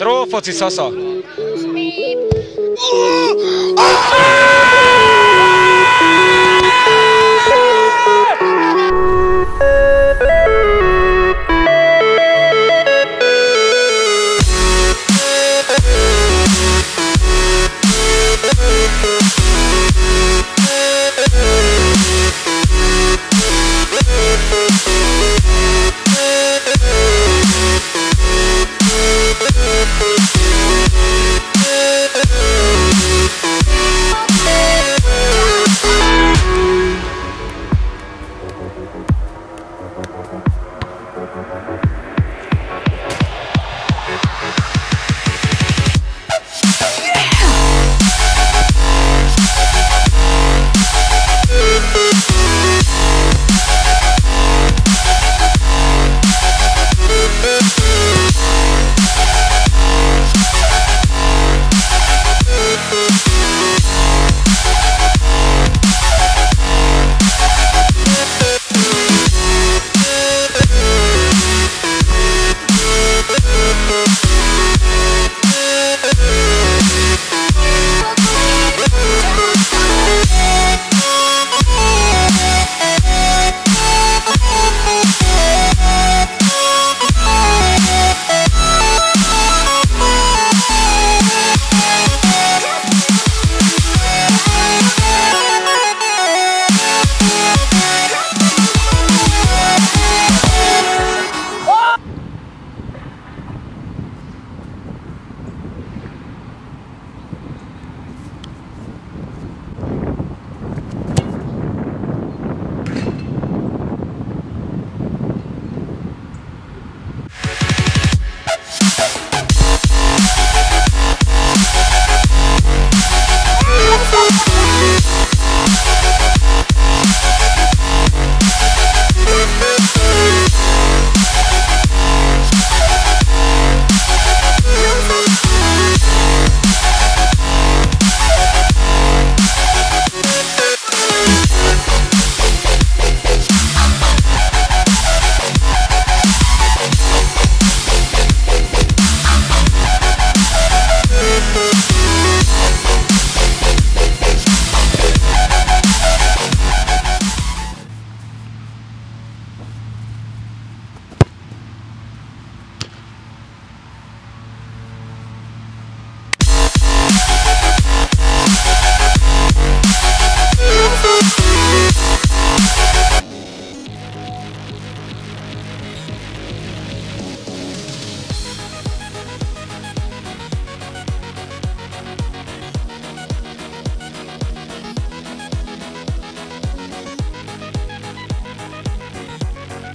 Throw for Sisasa.